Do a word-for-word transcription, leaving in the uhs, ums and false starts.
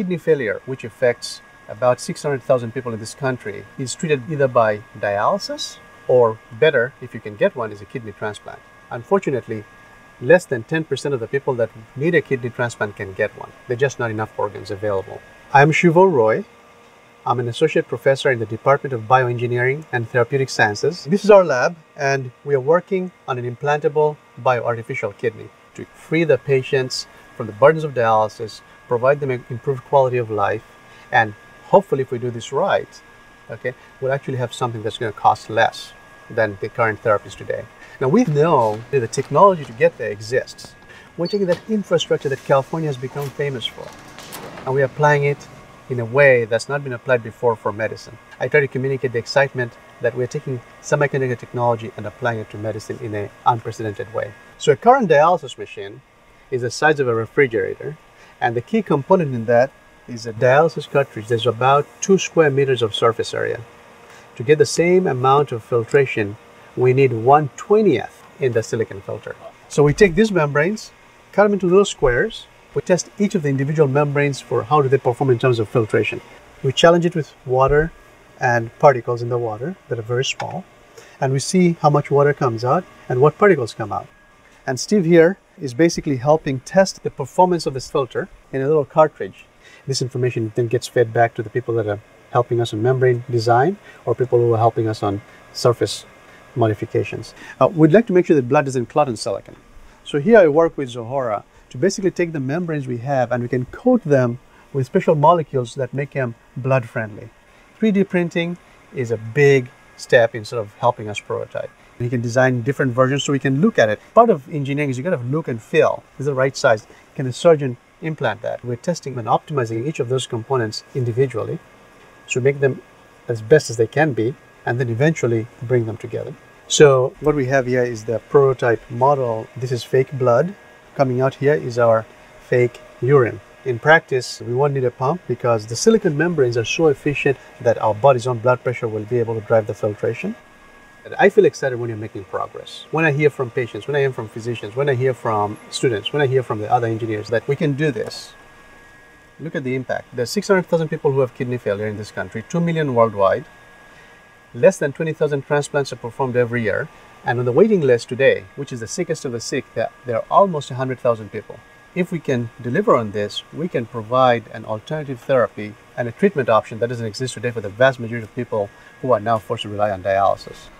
kidney failure, which affects about six hundred thousand people in this country, is treated either by dialysis or, better, if you can get one, is a kidney transplant. Unfortunately, less than ten percent of the people that need a kidney transplant can get one. There are just not enough organs available. I'm Shuvo Roy. I'm an associate professor in the Department of Bioengineering and Therapeutic Sciences. This is our lab, and we are working on an implantable bioartificial kidney to free the patients from the burdens of dialysis, provide them an improved quality of life, and hopefully, if we do this right, okay, we'll actually have something that's going to cost less than the current therapies today. Now, we know that the technology to get there exists. We're taking that infrastructure that California has become famous for, and we're applying it in a way that's not been applied before for medicine. I try to communicate the excitement that we're taking semiconductor technology and applying it to medicine in an unprecedented way. So a current dialysis machine is the size of a refrigerator, and the key component in that is a dialysis cartridge. There's about two square meters of surface area. To get the same amount of filtration, we need one twentieth in the silicon filter. So we take these membranes, cut them into little squares. We test each of the individual membranes for how do they perform in terms of filtration. We challenge it with water and particles in the water that are very small, and we see how much water comes out and what particles come out. And Steve here is basically helping test the performance of this filter in a little cartridge. This information then gets fed back to the people that are helping us on membrane design or people who are helping us on surface modifications. Uh, we'd like to make sure that blood doesn't clot on silicon. So here I work with Zohora to basically take the membranes we have and we can coat them with special molecules that make them blood friendly. three D printing is a big step in sort of helping us prototype. And you can design different versions so we can look at it. Part of engineering is you got to look and feel. Is it the right size? Can a surgeon implant that? We're testing and optimizing each of those components individually to make them as best as they can be and then eventually bring them together. So what we have here is the prototype model. This is fake blood. Coming out here is our fake urine. In practice, we won't need a pump because the silicon membranes are so efficient that our body's own blood pressure will be able to drive the filtration. And I feel excited when you're making progress. When I hear from patients, when I hear from physicians, when I hear from students, when I hear from the other engineers that we can do this. Look at the impact. There are six hundred thousand people who have kidney failure in this country, two million worldwide. Less than twenty thousand transplants are performed every year. And on the waiting list today, which is the sickest of the sick, there are almost one hundred thousand people. If we can deliver on this, we can provide an alternative therapy and a treatment option that doesn't exist today for the vast majority of people who are now forced to rely on dialysis.